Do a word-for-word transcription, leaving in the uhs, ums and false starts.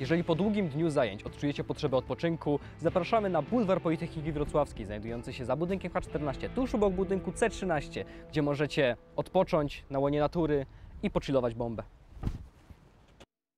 Jeżeli po długim dniu zajęć odczujecie potrzebę odpoczynku, zapraszamy na Bulwar Politechniki Wrocławskiej, znajdujący się za budynkiem H czternaście, tuż obok budynku C trzynaście, gdzie możecie odpocząć na łonie natury i pochillować bombę.